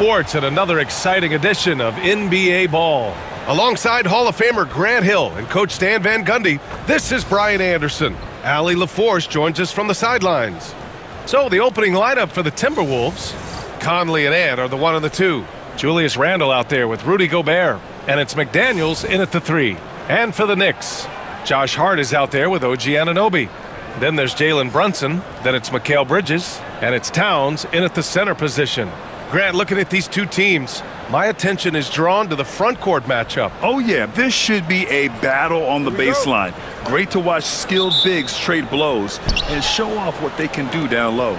Sports and another exciting edition of NBA Ball. Alongside Hall of Famer Grant Hill and Coach Stan Van Gundy, this is Brian Anderson. Allie LaForce joins us from the sidelines. So the opening lineup for the Timberwolves, Conley and Ant are the one and the two. Julius Randle out there with Rudy Gobert, and it's McDaniels in at the three. And for the Knicks, Josh Hart is out there with OG Anunoby. Then there's Jalen Brunson, then it's Mikhail Bridges, and it's Towns in at the center position. Grant, looking at these two teams, my attention is drawn to the front court matchup. Oh yeah, this should be a battle on the baseline. Great to watch skilled bigs trade blows and show off what they can do down low.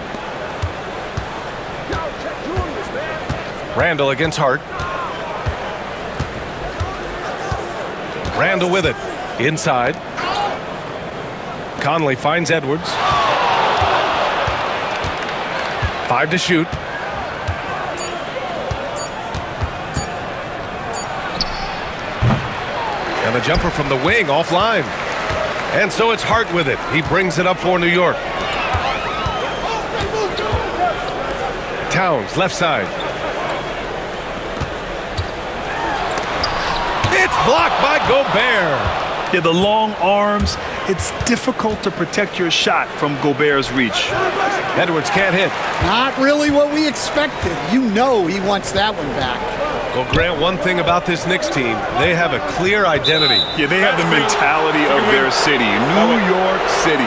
Randle against Hart. Randle with it. Inside. Conley finds Edwards. 5 to shoot. And the jumper from the wing offline. And so it's Hart with it. He brings it up for New York. Towns, left side. It's blocked by Gobert. Yeah, the long arms. It's difficult to protect your shot from Gobert's reach. Edwards can't hit. Not really what we expected. You know he wants that one back. Well, Grant, one thing about this Knicks team, they have a clear identity. Yeah, they have the mentality of their city, New York City,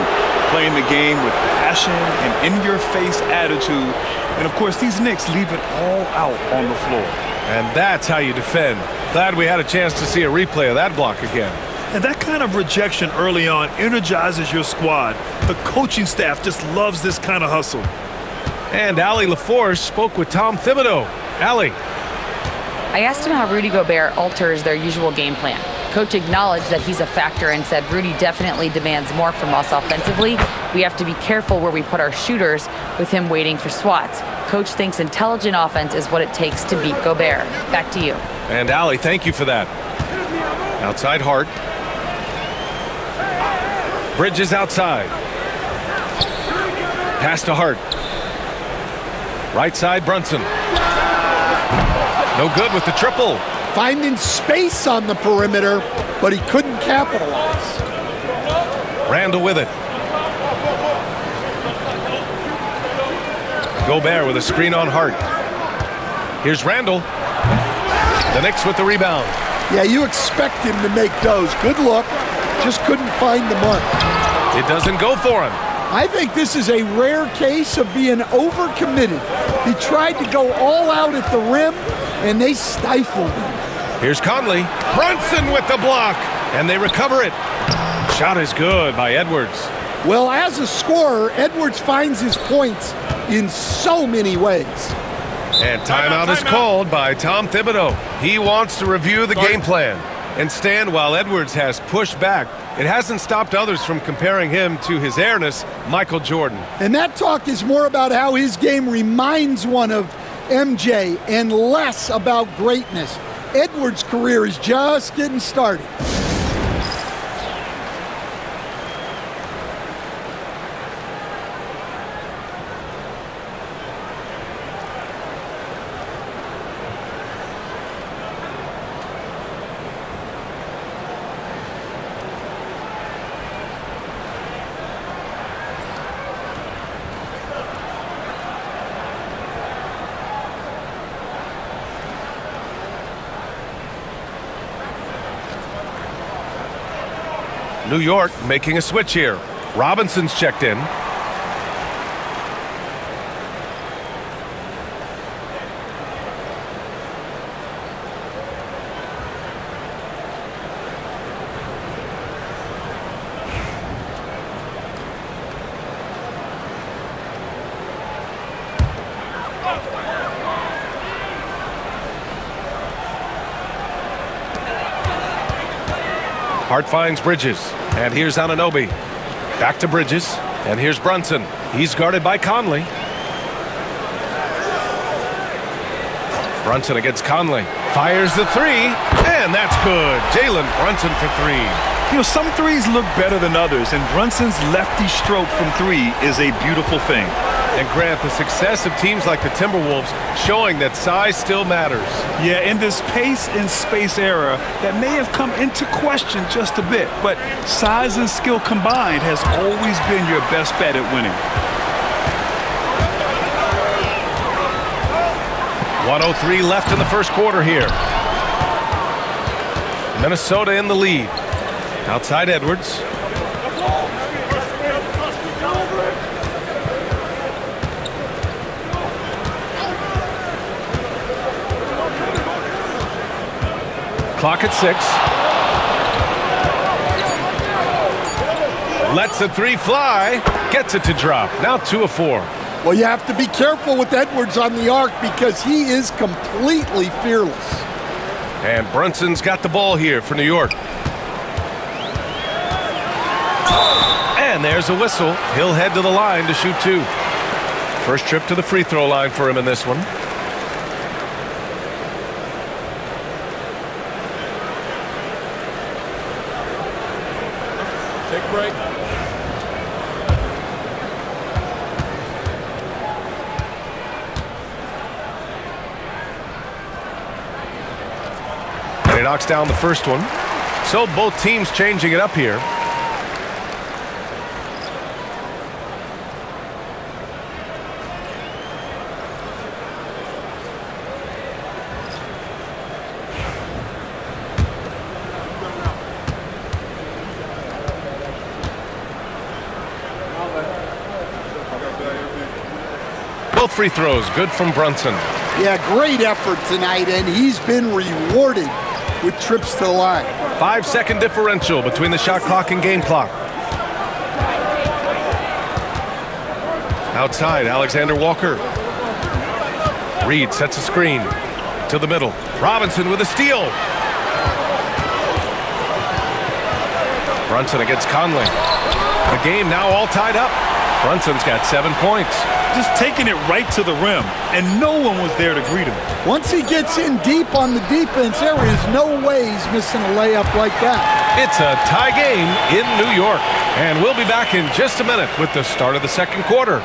playing the game with passion and in-your-face attitude. And, of course, these Knicks leave it all out on the floor. And that's how you defend. Glad we had a chance to see a replay of that block again. And that kind of rejection early on energizes your squad. The coaching staff just loves this kind of hustle. And Allie LaForce spoke with Tom Thibodeau. Allie. I asked him how Rudy Gobert alters their usual game plan. Coach acknowledged that he's a factor and said Rudy definitely demands more from us offensively. We have to be careful where we put our shooters with him waiting for swats. Coach thinks intelligent offense is what it takes to beat Gobert. Back to you. And Allie, thank you for that. Outside Hart. Bridges outside. Pass to Hart. Right side Brunson. No good with the triple. Finding space on the perimeter, but he couldn't capitalize. Randle with it. Gobert with a screen on Hart. Here's Randle. The Knicks with the rebound. Yeah, you expect him to make those. Good look. Just couldn't find the mark. It doesn't go for him. I think this is a rare case of being overcommitted. He tried to go all out at the rim, and they stifled him. Here's Conley. Brunson with the block, and they recover it. Shot is good by Edwards. Well, as a scorer, Edwards finds his points in so many ways. And timeout is called by Tom Thibodeau. He wants to review the game plan. And Stan, while Edwards has pushed back, it hasn't stopped others from comparing him to his heiress, Michael Jordan. And that talk is more about how his game reminds one of MJ and less about greatness. Edwards' career is just getting started. New York making a switch here. Robinson's checked in. Hart finds Bridges, and here's Anunoby. Back to Bridges, and here's Brunson. He's guarded by Conley. Brunson against Conley. Fires the three, and that's good. Jalen Brunson for three. You know, some threes look better than others, and Brunson's lefty stroke from three is a beautiful thing. And Grant, the success of teams like the Timberwolves showing that size still matters. Yeah, in this pace and space era that may have come into question just a bit, but size and skill combined has always been your best bet at winning. 103 left in the first quarter here. Minnesota in the lead. Outside Edwards. Clock at 6. Lets a three fly. Gets it to drop. Now 2 of 4. Well, you have to be careful with Edwards on the arc because he is completely fearless. And Brunson's got the ball here for New York. And there's a whistle. He'll head to the line to shoot 2. First trip to the free throw line for him in this one. Knocks down the first one. So both teams changing it up here. Both free throws good from Brunson. Yeah, great effort tonight, and he's been rewarded with trips to the line. 5-second differential between the shot clock and game clock. Outside, Alexander Walker. Reed sets a screen to the middle. Robinson with a steal. Brunson against Conley. The game now all tied up. Brunson's got 7 points. Just taking it right to the rim, and no one was there to greet him. Once he gets in deep on the defense, there is no way he's missing a layup like that. It's a tie game in New York, and we'll be back in just a minute with the start of the second quarter.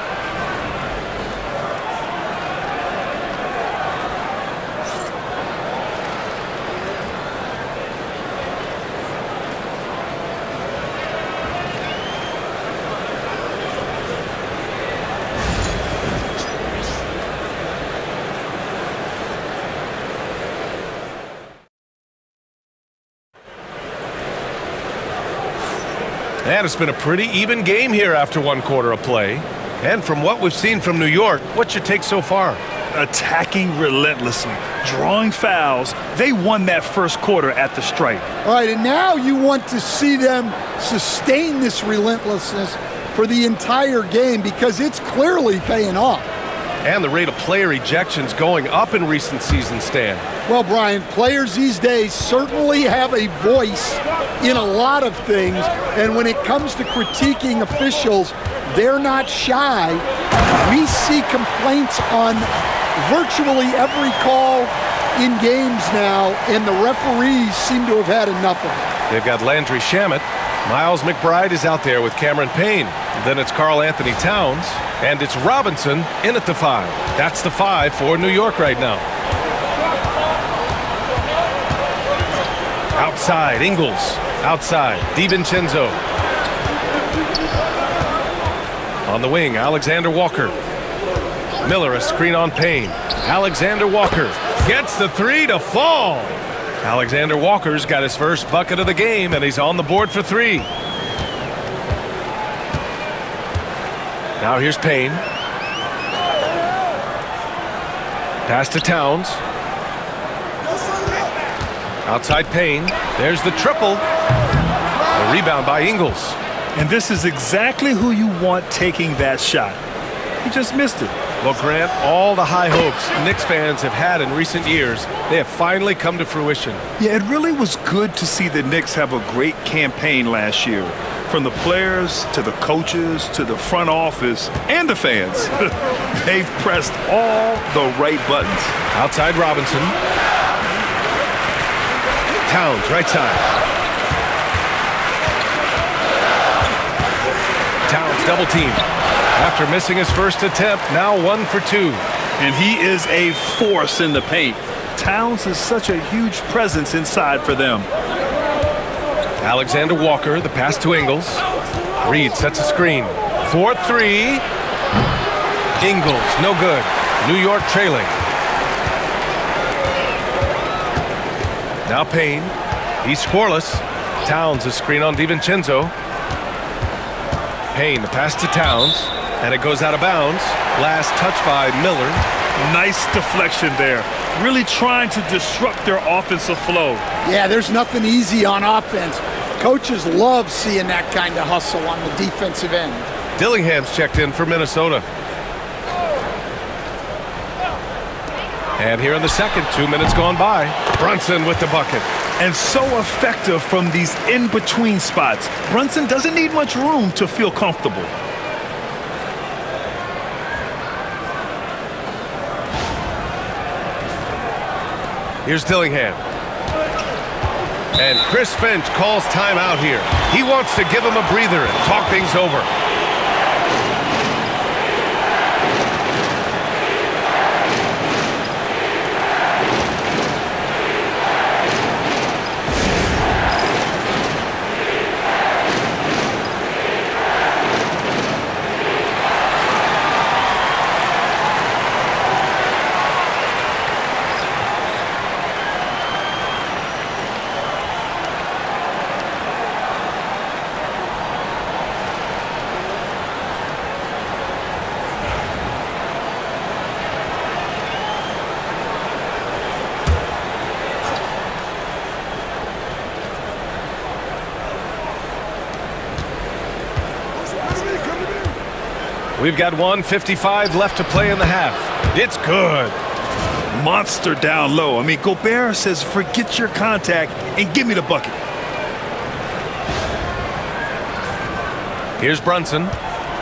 And it's been a pretty even game here after one quarter of play. And from what we've seen from New York, what's your take so far? Attacking relentlessly, drawing fouls. They won that first quarter at the stripe. All right, and now you want to see them sustain this relentlessness for the entire game because it's clearly paying off. And the rate of player ejections going up in recent seasons, Stan. Well, Brian, players these days certainly have a voice in a lot of things, and when it comes to critiquing officials, they're not shy. We see complaints on virtually every call in games now, and the referees seem to have had enough of it. They've got Landry Shamet. Miles McBride is out there with Cameron Payne. Then it's Karl-Anthony Towns. And it's Robinson in at the 5. That's the 5 for New York right now. Outside, Ingles. Outside, DiVincenzo. On the wing, Alexander Walker. Miller, a screen on Payne. Alexander Walker gets the 3 to fall. Alexander Walker's got his first bucket of the game, and he's on the board for 3. Now here's Payne. Pass to Towns. Outside Payne. There's the triple. The rebound by Ingles. And this is exactly who you want taking that shot. He just missed it. Well, Grant, all the high hopes Knicks fans have had in recent years, they have finally come to fruition. Yeah, it really was good to see the Knicks have a great campaign last year. From the players to the coaches to the front office and the fans, they've pressed all the right buttons. Outside Robinson. Towns, right side. Towns double team. After missing his first attempt, now 1 for 2. And he is a force in the paint. Towns is such a huge presence inside for them. Alexander Walker, the pass to Ingles. Reed sets a screen. 4-3. Ingles, no good. New York trailing. Now Payne. He's scoreless. Towns, a screen on DiVincenzo. Payne, the pass to Towns. And it goes out of bounds. Last touch by Miller. Nice deflection there. Really trying to disrupt their offensive flow. Yeah, there's nothing easy on offense. Coaches love seeing that kind of hustle on the defensive end. Dillingham's checked in for Minnesota. And here in the second, 2 minutes gone by. Brunson with the bucket. And so effective from these in-between spots. Brunson doesn't need much room to feel comfortable. Here's Dillingham. And Chris Finch calls timeout here. He wants to give him a breather and talk things over. We've got 1:55 left to play in the half. It's good. Monster down low. I mean, Gobert says, forget your contact and give me the bucket. Here's Brunson.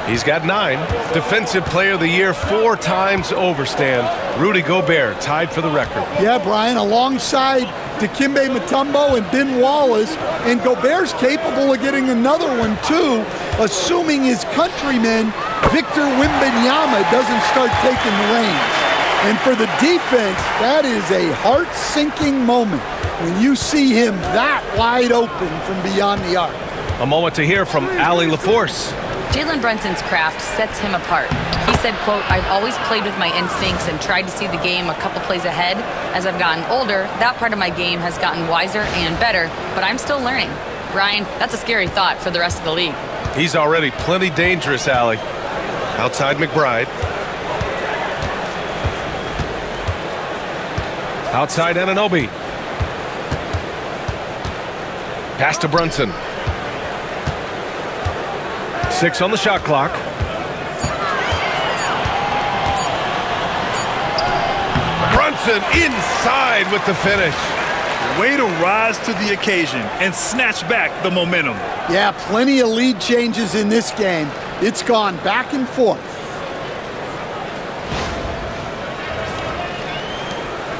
He's got 9. Defensive Player of the Year 4 times over, Stan. Rudy Gobert tied for the record. Yeah, Brian, alongside Dikembe Mutombo and Ben Wallace, and Gobert's capable of getting another one, too, assuming his countrymen Victor Wembanyama doesn't start taking the reins. And for the defense, that is a heart-sinking moment when you see him that wide open from beyond the arc. A moment to hear from Allie LaForce. Jalen Brunson's craft sets him apart. He said, quote, I've always played with my instincts and tried to see the game a couple plays ahead. As I've gotten older, that part of my game has gotten wiser and better, but I'm still learning. Brian, that's a scary thought for the rest of the league. He's already plenty dangerous, Allie. Outside McBride. Outside Anunoby. Pass to Brunson. 6 on the shot clock. Brunson inside with the finish. Way to rise to the occasion and snatch back the momentum. Yeah, plenty of lead changes in this game. It's gone back and forth.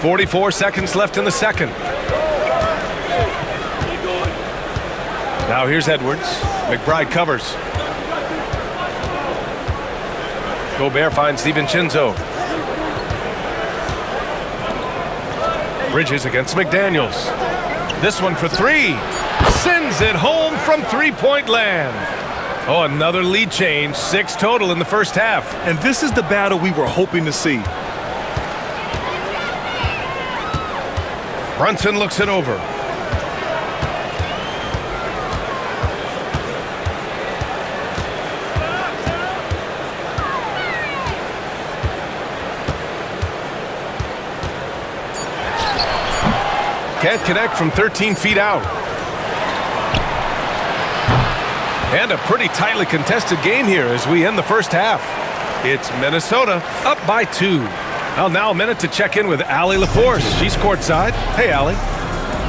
44 seconds left in the second. Now here's Edwards. McBride covers. Gobert finds DiVincenzo. Bridges against McDaniels. This one for 3. Sends it home from three-point land. Oh, another lead change. 6 total in the first half. And this is the battle we were hoping to see. Brunson looks it over. Can't connect from 13 feet out. And a pretty tightly contested game here as we end the first half. It's Minnesota up by 2. Well, now a minute to check in with Allie LaForce. She's courtside. Hey, Allie.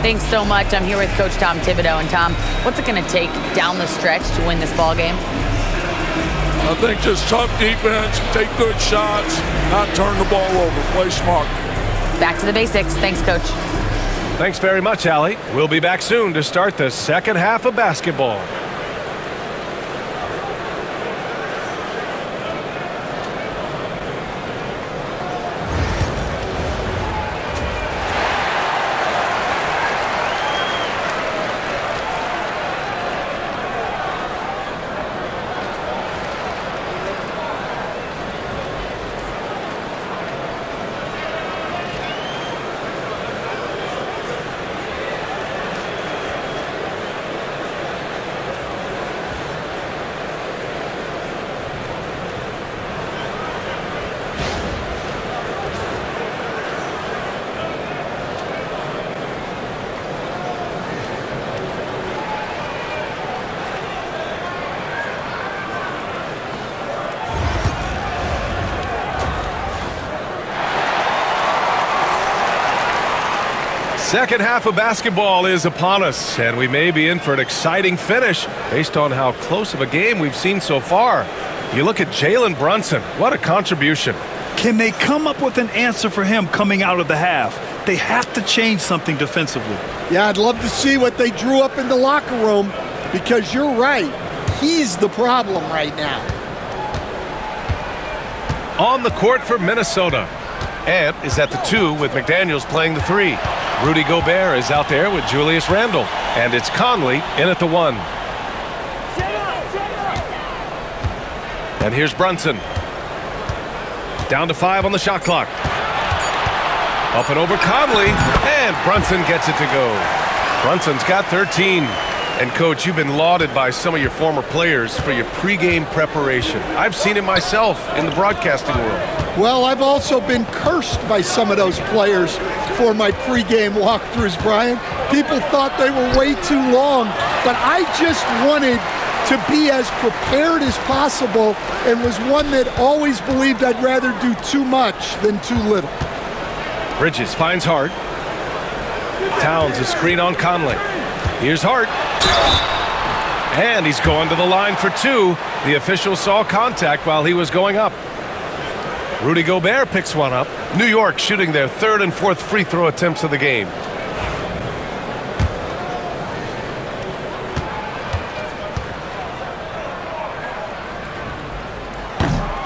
Thanks so much. I'm here with Coach Tom Thibodeau. And, Tom, what's it going to take down the stretch to win this ball game? I think just tough defense, take good shots, not turn the ball over, play smart. Back to the basics. Thanks, Coach. Thanks very much, Allie. We'll be back soon to start the second half of basketball. Second half of basketball is upon us, and we may be in for an exciting finish based on how close of a game we've seen so far. You look at Jalen Brunson, what a contribution. Can they come up with an answer for him coming out of the half? They have to change something defensively. Yeah, I'd love to see what they drew up in the locker room, because you're right, he's the problem right now. On the court for Minnesota. Ant is at the 2 with McDaniels playing the 3. Rudy Gobert is out there with Julius Randle, and it's Conley in at the 1. And here's Brunson. Down to 5 on the shot clock. Up and over Conley, and Brunson gets it to go. Brunson's got 13. And coach, you've been lauded by some of your former players for your pregame preparation. I've seen it myself in the broadcasting world. Well, I've also been cursed by some of those players for my pregame walkthroughs, Brian. People thought they were way too long, but I just wanted to be as prepared as possible, and was one that always believed I'd rather do too much than too little. Bridges finds Hart. Towns a screen on Conley. Here's Hart. And he's going to the line for 2. The official saw contact while he was going up. Rudy Gobert picks one up. New York shooting their 3rd and 4th free throw attempts of the game.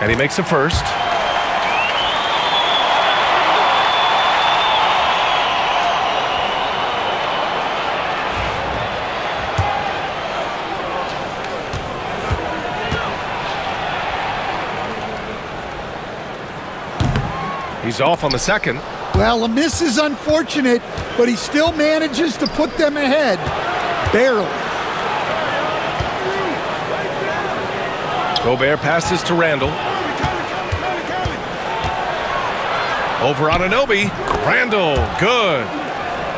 And he makes the first. He's off on the second. Well, a miss is unfortunate, but he still manages to put them ahead. Barely. Gobert passes to Randle. Over on Anunoby, Randle, good.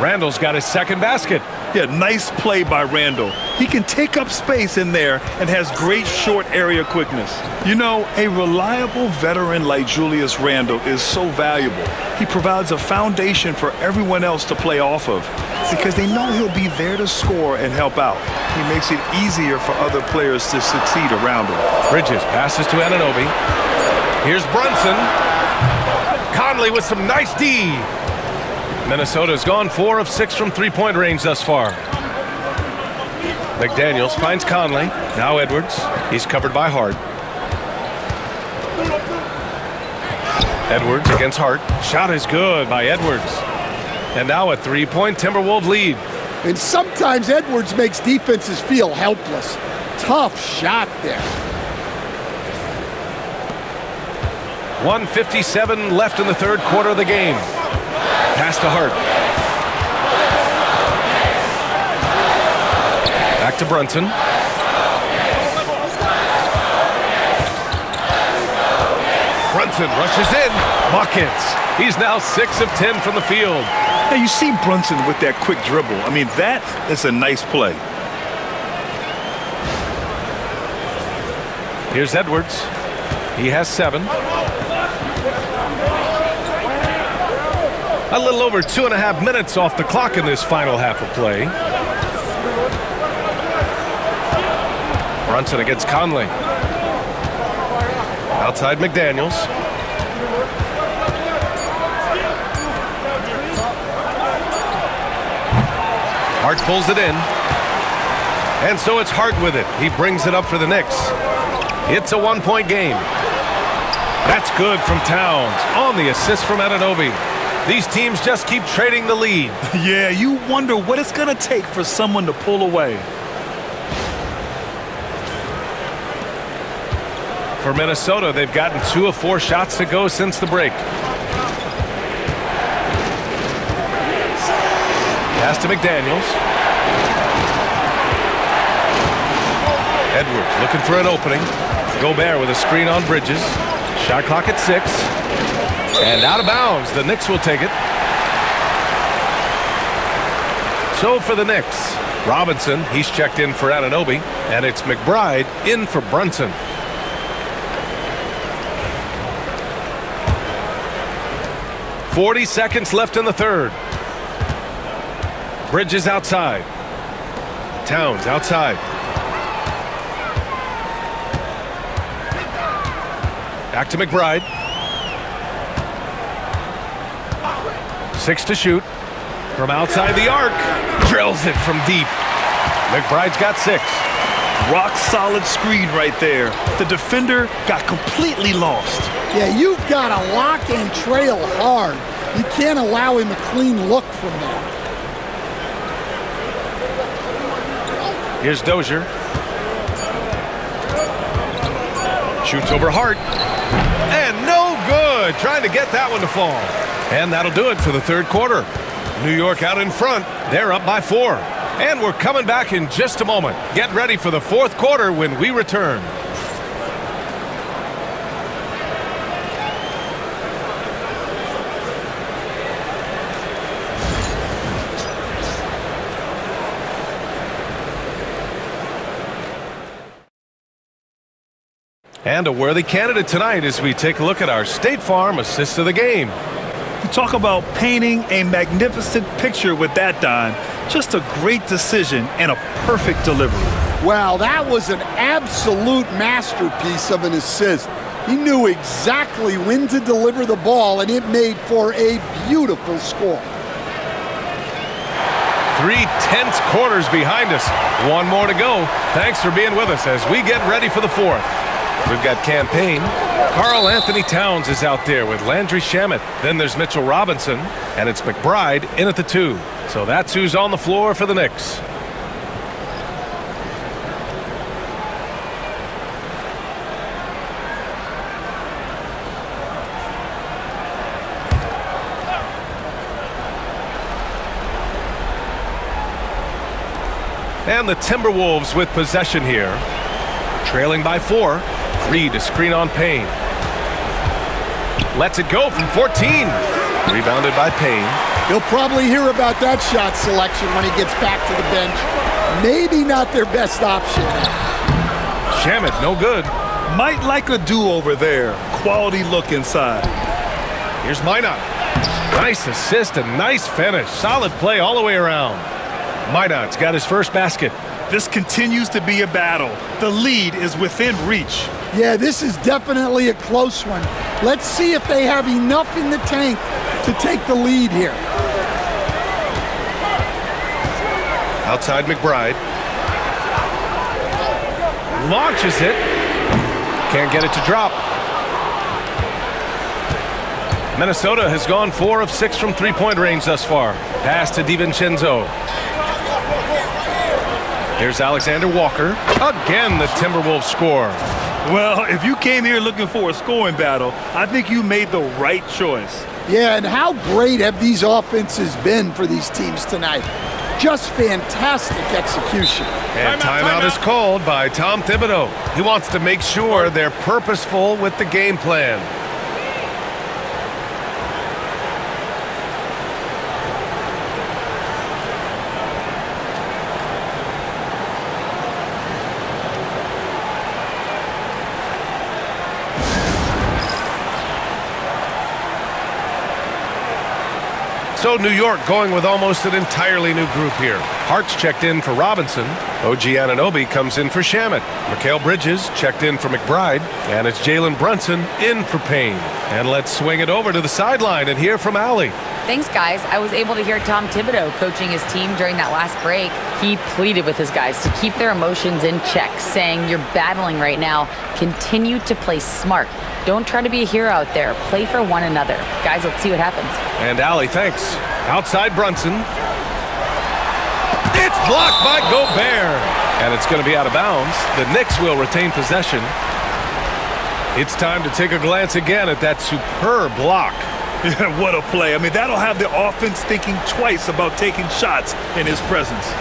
Randle's got his second basket. Yeah, nice play by Randle. He can take up space in there and has great short area quickness. You know, a reliable veteran like Julius Randle is so valuable. He provides a foundation for everyone else to play off of, because they know he'll be there to score and help out. He makes it easier for other players to succeed around him. Bridges passes to Anunoby. Here's Brunson. Conley with some nice D. Minnesota's gone 4 of 6 from three-point range thus far. McDaniels finds Conley. Now Edwards. He's covered by Hart. Edwards against Hart. Shot is good by Edwards. And now a three-point Timberwolves lead. And sometimes Edwards makes defenses feel helpless. Tough shot there. 1:57 left in the 3rd quarter of the game. Pass to Hart. Back to Brunson. Brunson rushes in. Buckets. He's now 6 of 10 from the field. Now you see Brunson with that quick dribble. I mean, that is a nice play. Here's Edwards. He has 7. A little over 2.5 minutes off the clock in this final half of play. Brunson against Conley. Outside McDaniels. Hart pulls it in. And so it's Hart with it. He brings it up for the Knicks. It's a 1-point game. That's good from Towns. On the assist from Anunoby. These teams just keep trading the lead. Yeah, you wonder what it's going to take for someone to pull away. For Minnesota, they've gotten 2 of 4 shots to go since the break. Pass to McDaniels. Edwards looking for an opening. Gobert with a screen on Bridges. Shot clock at 6. And out of bounds. The Knicks will take it. So for the Knicks, Robinson, he's checked in for Anunoby, and it's McBride in for Brunson. . 40 seconds left in the 3rd. Bridges outside. Towns outside. Back to McBride. 6 to shoot. From outside the arc. Drills it from deep. McBride's got 6. Rock solid screen right there. The defender got completely lost. Yeah, you've got to lock and trail hard. You can't allow him a clean look from there. Here's Dozier. Shoots over Hart. And no good. Trying to get that one to fall. And that'll do it for the third quarter. New York out in front. They're up by 4. And we're coming back in just a moment. Get ready for the fourth quarter when we return. And a worthy candidate tonight as we take a look at our State Farm assist of the game. You talk about painting a magnificent picture with that, Don. Just a great decision and a perfect delivery. Wow, that was an absolute masterpiece of an assist. He knew exactly when to deliver the ball, and it made for a beautiful score. 3 tenths quarters behind us. One more to go. Thanks for being with us as we get ready for the fourth. We've got Cam Payne. Karl-Anthony Towns is out there with Landry Shamet. Then there's Mitchell Robinson, and it's McBride in at the 2. So that's who's on the floor for the Knicks. And the Timberwolves with possession here. Trailing by 4. Reed, a screen on Payne. Lets it go from 14. Rebounded by Payne. You'll probably hear about that shot selection when he gets back to the bench. Maybe not their best option. Shamet, no good. Might like a do-over there. Quality look inside. Here's Minot. Nice assist and nice finish. Solid play all the way around. Minot's got his first basket. This continues to be a battle. The lead is within reach. Yeah, this is definitely a close one. Let's see if they have enough in the tank to take the lead here. Outside McBride. Launches it. Can't get it to drop. Minnesota has gone 4 of 6 from three-point range thus far. Pass to DiVincenzo. Here's Alexander Walker. Again, the Timberwolves score. Well, if you came here looking for a scoring battle, I think you made the right choice. Yeah, and how great have these offenses been for these teams tonight? Just fantastic execution. And timeout is called by Tom Thibodeau. He wants to make sure they're purposeful with the game plan. So New York going with almost an entirely new group here. Hart's checked in for Robinson. OG Anunoby comes in for Shamet. Mikhail Bridges checked in for McBride. And it's Jalen Brunson in for Payne. And let's swing it over to the sideline and hear from Allie. Thanks, guys. I was able to hear Tom Thibodeau coaching his team during that last break. He pleaded with his guys to keep their emotions in check, saying, "You're battling right now. Continue to play smart. Don't try to be a hero out there. Play for one another." Guys, let's see what happens. And Allie, thanks. Outside Brunson. It's blocked by Gobert. And it's going to be out of bounds. The Knicks will retain possession. It's time to take a glance again at that superb block. What a play. I mean, that'll have the offense thinking twice about taking shots in his presence.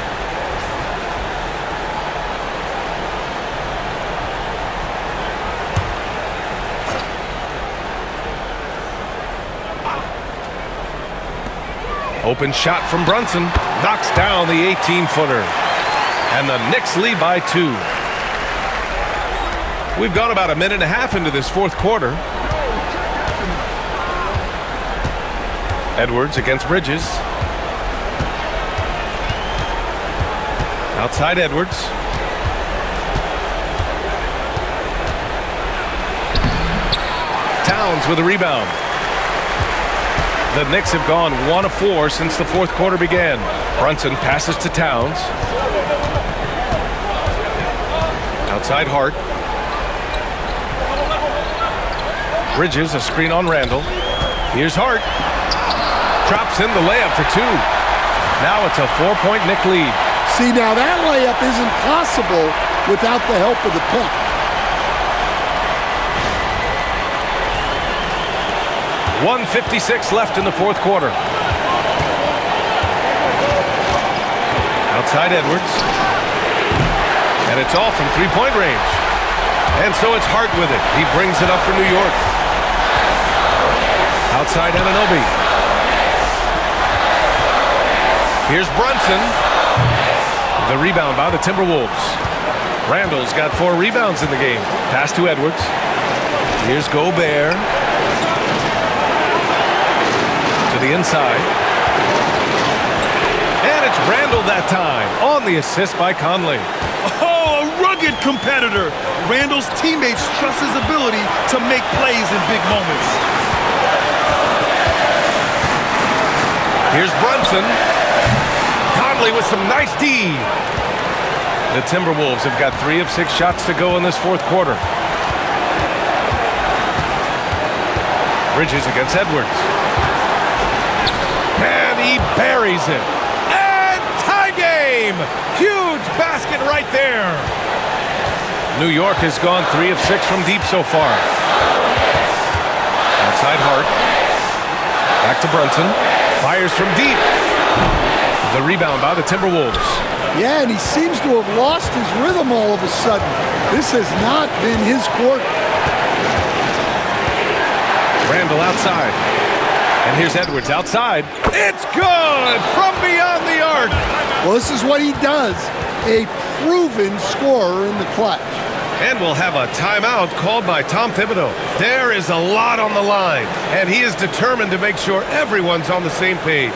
Open shot from Brunson. Knocks down the 18-footer. And the Knicks lead by 2. We've gone about a minute and a half into this fourth quarter. Edwards against Bridges. Outside Edwards. Towns with a rebound. The Knicks have gone 1 of 4 since the fourth quarter began. Brunson passes to Towns. Outside Hart. Bridges, a screen on Randle. Here's Hart. Drops in the layup for 2. Now it's a 4-point Knick lead. See, now that layup isn't possible without the help of the puck. .156 left in the fourth quarter. Outside Edwards. And it's all from three-point range. And so it's Hart with it. He brings it up for New York. Outside Anunoby. Here's Brunson. The rebound by the Timberwolves. Randle's got 4 rebounds in the game. Pass to Edwards. Here's Gobert. To the inside. And it's Randle that time. On the assist by Conley. Oh, a rugged competitor. Randle's teammates trust his ability to make plays in big moments. Here's Brunson. Conley with some nice D. The Timberwolves have got 3 of 6 shots to go in this fourth quarter. Bridges against Edwards. And he buries it. And tie game! Huge basket right there. New York has gone 3 of 6 from deep so far. Outside Hart. Back to Brunson. Fires from deep. The rebound by the Timberwolves. Yeah, and he seems to have lost his rhythm all of a sudden. This has not been his quarter. Randle outside. And here's Edwards outside. It's good from beyond the arc. Well, this is what he does. A proven scorer in the clutch. And we'll have a timeout called by Tom Thibodeau. There is a lot on the line, and he is determined to make sure everyone's on the same page.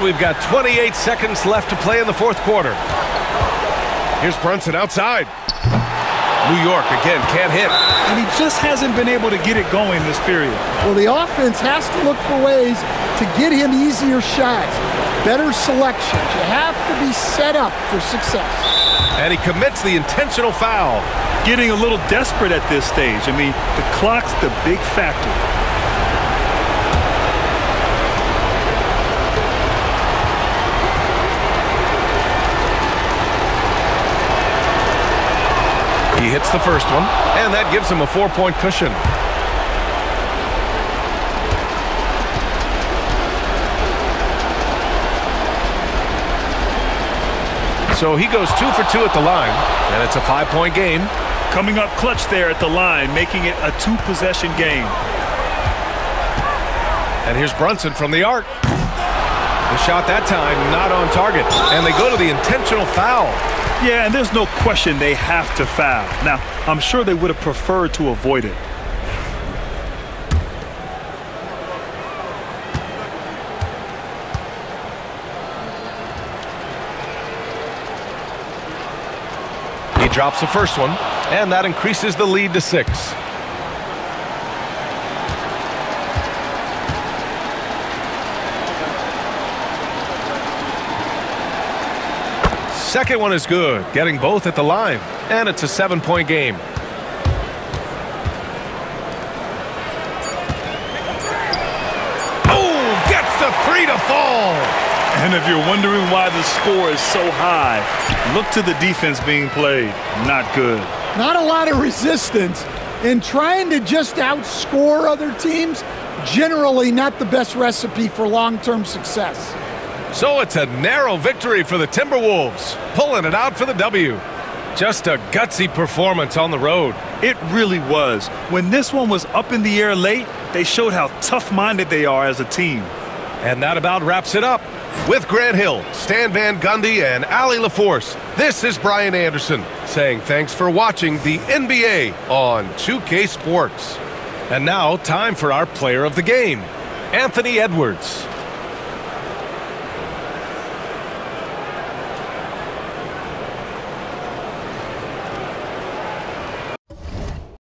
We've got 28 seconds left to play in the fourth quarter. Here's Brunson outside. New York again can't hit. And he just hasn't been able to get it going this period. Well, the offense has to look for ways to get him easier shots, better selections. You have to be set up for success. And he commits the intentional foul. Getting a little desperate at this stage. I mean, the clock's the big factor. He hits the first one, and that gives him a 4-point cushion. So he goes 2 for 2 at the line, and it's a 5-point game. Coming up clutch there at the line, making it a 2-possession game. And here's Brunson from the arc. The shot that time not on target, and they go to the intentional foul. Yeah, and there's no question they have to foul. Now, I'm sure they would have preferred to avoid it. He drops the first one, and that increases the lead to 6. Second one is good, getting both at the line, and it's a 7-point game. Oh, gets the 3 to fall. And if you're wondering why the score is so high, look to the defense being played. Not good. Not a lot of resistance in trying to just outscore other teams. Generally, not the best recipe for long-term success. So it's a narrow victory for the Timberwolves, pulling it out for the W. Just a gutsy performance on the road. It really was. When this one was up in the air late, they showed how tough-minded they are as a team. And that about wraps it up. With Grant Hill, Stan Van Gundy, and Allie LaForce, this is Brian Anderson saying thanks for watching the NBA on 2K Sports. And now, time for our player of the game, Anthony Edwards.